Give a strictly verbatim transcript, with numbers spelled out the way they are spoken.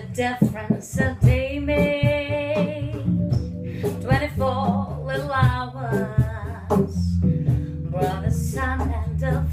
the difference a day made. Twenty-four little hours brought the sun and the